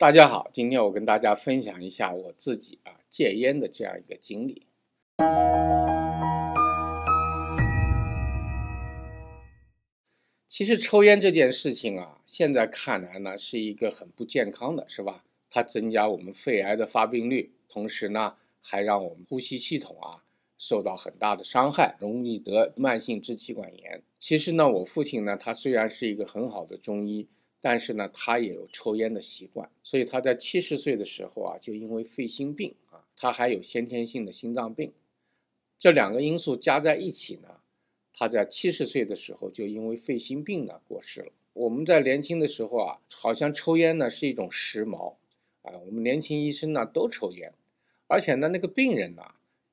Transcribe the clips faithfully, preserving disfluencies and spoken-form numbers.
大家好，今天我跟大家分享一下我自己啊戒烟的这样一个经历。其实抽烟这件事情啊，现在看来呢是一个很不健康的，是吧？它增加我们肺癌的发病率，同时呢还让我们呼吸系统啊受到很大的伤害，容易得慢性支气管炎。其实呢，我父亲呢，他虽然是一个很好的中医，但是呢，他也有抽烟的习惯，所以他在七十岁的时候啊，就因为肺心病啊，他还有先天性的心脏病，这两个因素加在一起呢，他在七十岁的时候就因为肺心病呢过世了。我们在年轻的时候啊，好像抽烟呢是一种时髦啊，我们年轻医生呢都抽烟，而且呢，那个病人呢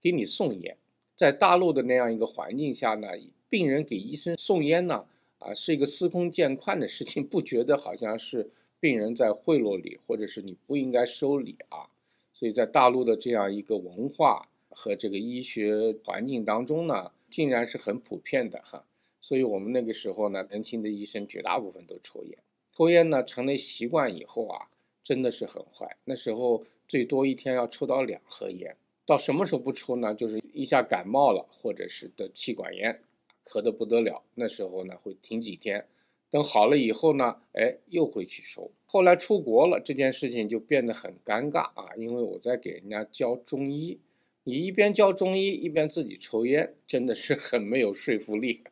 给你送烟，在大陆的那样一个环境下呢，病人给医生送烟呢。啊，是一个司空见惯的事情，不觉得好像是病人在贿赂你，或者是你不应该收礼啊。所以在大陆的这样一个文化和这个医学环境当中呢，竟然是很普遍的哈。所以我们那个时候呢，年轻的医生绝大部分都抽烟，抽烟呢成为习惯以后啊，真的是很坏。那时候最多一天要抽到两盒烟，到什么时候不抽呢？就是一下感冒了，或者是得气管炎。咳得不得了，那时候呢会停几天，等好了以后呢，哎，又会去收。后来出国了，这件事情就变得很尴尬啊，因为我在给人家教中医，你一边教中医一边自己抽烟，真的是很没有说服力，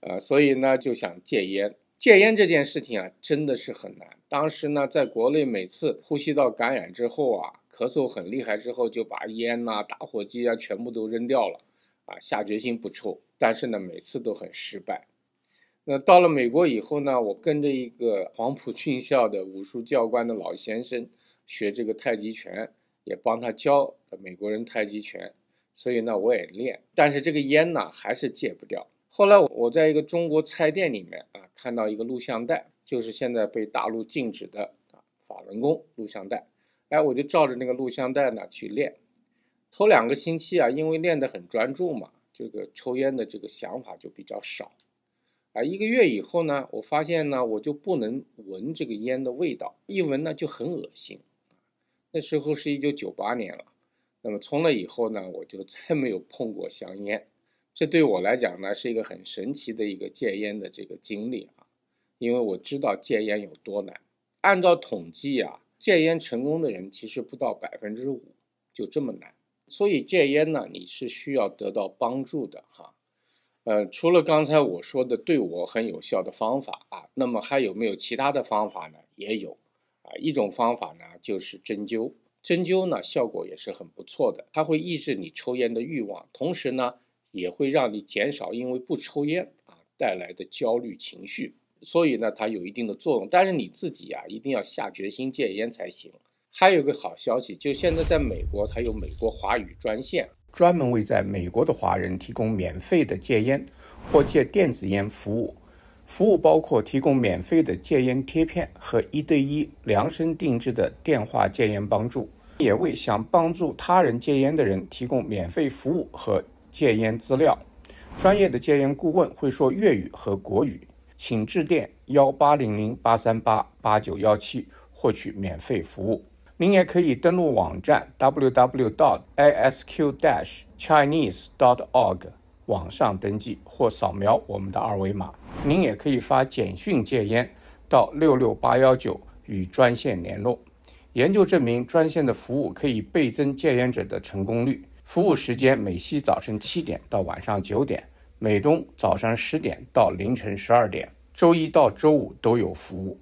呃，所以呢就想戒烟。戒烟这件事情啊，真的是很难。当时呢，在国内每次呼吸道感染之后啊，咳嗽很厉害之后，就把烟啊、打火机啊全部都扔掉了。啊，下决心不抽，但是呢，每次都很失败。那到了美国以后呢，我跟着一个黄埔军校的武术教官的老先生学这个太极拳，也帮他教美国人太极拳，所以呢，我也练。但是这个烟呢，还是戒不掉。后来我在一个中国菜店里面啊，看到一个录像带，就是现在被大陆禁止的啊法轮功录像带，哎，我就照着那个录像带呢去练。头两个星期啊，因为练得很专注嘛，这个抽烟的这个想法就比较少，啊，一个月以后呢，我发现呢，我就不能闻这个烟的味道，一闻呢就很恶心。那时候是一九九八年了，那么从那以后呢，我就再没有碰过香烟。这对我来讲呢，是一个很神奇的一个戒烟的这个经历啊，因为我知道戒烟有多难。按照统计啊，戒烟成功的人其实不到百分之五，就这么难。所以戒烟呢，你是需要得到帮助的哈。呃，除了刚才我说的对我很有效的方法啊，那么还有没有其他的方法呢？也有啊，一种方法呢就是针灸，针灸呢效果也是很不错的，它会抑制你抽烟的欲望，同时呢也会让你减少因为不抽烟啊带来的焦虑情绪，所以呢它有一定的作用，但是你自己啊一定要下决心戒烟才行。还有个好消息，就现在在美国，它有美国华语专线，专门为在美国的华人提供免费的戒烟或戒电子烟服务。服务包括提供免费的戒烟贴片和一对一量身定制的电话戒烟帮助，也为想帮助他人戒烟的人提供免费服务和戒烟资料。专业的戒烟顾问会说粤语和国语，请致电一八零零八三八八九一七获取免费服务。您也可以登录网站 double u double u double u 点 a s q 点 chinese 点 org 网上登记或扫描我们的二维码。您也可以发简讯戒烟到六六八一九与专线联络。研究证明专线的服务可以倍增戒烟者的成功率。服务时间每夕早晨七点到晚上九点，美东早上十点到凌晨十二点，周一到周五都有服务。